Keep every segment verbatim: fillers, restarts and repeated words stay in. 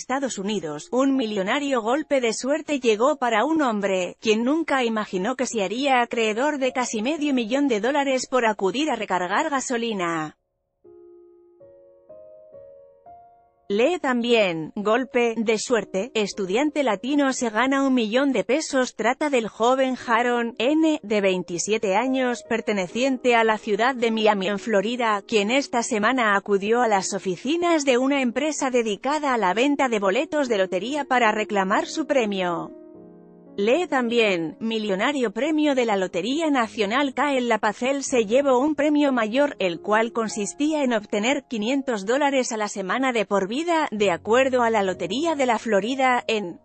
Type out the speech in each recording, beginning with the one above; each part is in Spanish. Estados Unidos, un millonario golpe de suerte llegó para un hombre, quien nunca imaginó que se haría acreedor de casi medio millón de dólares por acudir a recargar gasolina. Lee también, golpe de suerte, estudiante latino se gana un millón de pesos. Trata del joven Jaron N, de veintisiete años, perteneciente a la ciudad de Miami, en Florida, quien esta semana acudió a las oficinas de una empresa dedicada a la venta de boletos de lotería para reclamar su premio. Lee también, millonario premio de la Lotería Nacional. Cael Lapacel se llevó un premio mayor, el cual consistía en obtener quinientos dólares a la semana de por vida, de acuerdo a la Lotería de la Florida, en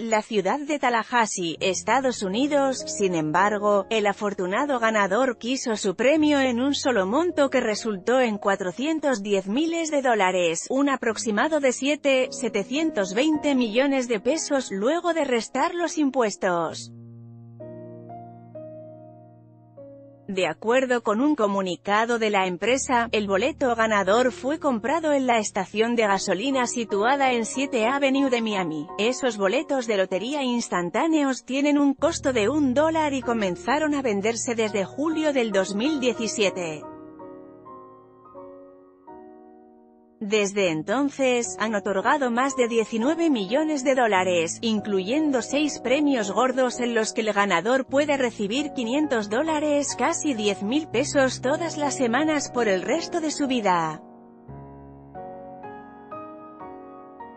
la ciudad de Tallahassee, Estados Unidos. Sin embargo, el afortunado ganador quiso su premio en un solo monto que resultó en cuatrocientos diez miles de dólares, un aproximado de siete mil setecientos veinte millones de pesos luego de restar los impuestos. De acuerdo con un comunicado de la empresa, el boleto ganador fue comprado en la estación de gasolina situada en siete Avenue de Miami. Esos boletos de lotería instantáneos tienen un costo de un dólar y comenzaron a venderse desde julio del dos mil diecisiete. Desde entonces, han otorgado más de diecinueve millones de dólares, incluyendo seis premios gordos en los que el ganador puede recibir quinientos dólares, casi diez mil pesos todas las semanas por el resto de su vida.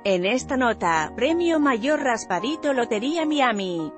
En esta nota, premio mayor raspadito Lotería Miami.